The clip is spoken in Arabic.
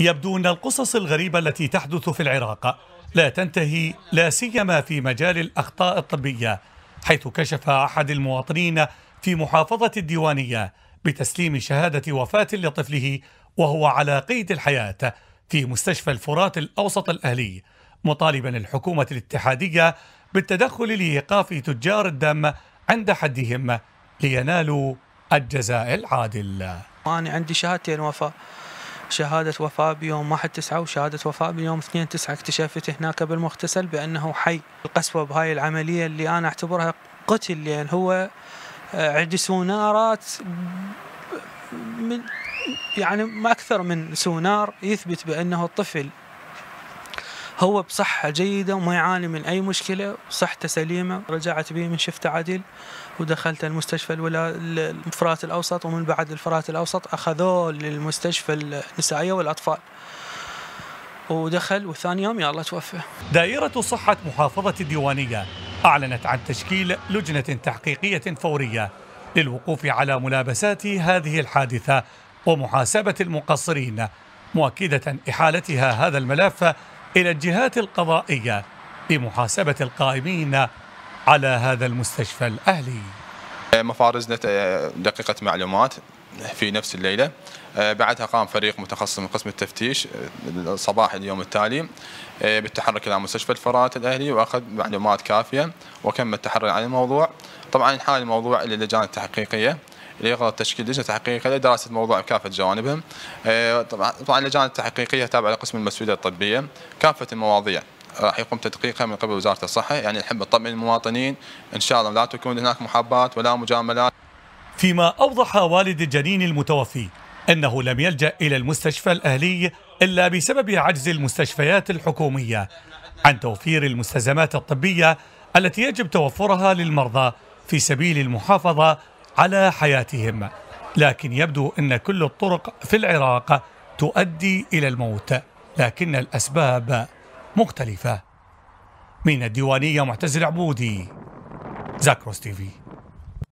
يبدو أن القصص الغريبة التي تحدث في العراق لا تنتهي، لا سيما في مجال الأخطاء الطبية، حيث كشف أحد المواطنين في محافظة الديوانية بتسليم شهادة وفاة لطفله وهو على قيد الحياة في مستشفى الفرات الأوسط الأهلي، مطالبا الحكومة الاتحادية بالتدخل لإيقاف تجار الدم عند حدهم لينالوا الجزاء العادل. أنا عندي شهادتين وفاة، شهادة وفاة بيوم 1/9 وشهادة وفاة بيوم 2/9. اكتشفت هناك بالمغتسل بأنه حي. القسوة بهاي العملية اللي أنا أعتبرها قتل، لأن هو عندي سونارات من يعني ما أكثر من سونار يثبت بأنه الطفل هو بصحة جيدة وما يعاني من أي مشكلة، صحته سليمة. رجعت بي من شفته عدل ودخلت المستشفى الفرات الأوسط، ومن بعد الفرات الأوسط أخذوه للمستشفى النسائية والأطفال ودخل، وثاني يوم يا الله توفى. دائرة صحة محافظة الديوانية أعلنت عن تشكيل لجنة تحقيقية فورية للوقوف على ملابسات هذه الحادثة ومحاسبة المقصرين، مؤكدة إحالتها هذا الملف إلى الجهات القضائية لمحاسبة القائمين على هذا المستشفى الأهلي. مفارزنا دقيقة معلومات في نفس الليلة، بعدها قام فريق متخصص من قسم التفتيش صباح اليوم التالي بالتحرك إلى مستشفى الفرات الأهلي وأخذ معلومات كافية وكم التحري عن الموضوع. طبعا حال الموضوع إلى اللجان التحقيقية اللي يقرر تشكيل لجنة تحقيقية لدراسة الموضوع بكافة جوانبهم. طبعا اللجان التحقيقية تابعة لقسم المسؤولية الطبية، كافة المواضيع راح يقوم تدقيقها من قبل وزارة الصحة. يعني نحب نطمئن المواطنين إن شاء الله لا تكون هناك محابات ولا مجاملات. فيما أوضح والد الجنين المتوفي أنه لم يلجأ إلى المستشفى الأهلي إلا بسبب عجز المستشفيات الحكومية عن توفير المستلزمات الطبية التي يجب توفرها للمرضى في سبيل المحافظة على حياتهم، لكن يبدو أن كل الطرق في العراق تؤدي إلى الموت، لكن الأسباب مختلفة. من الديوانية، معتز العبودي، زاغروس TV.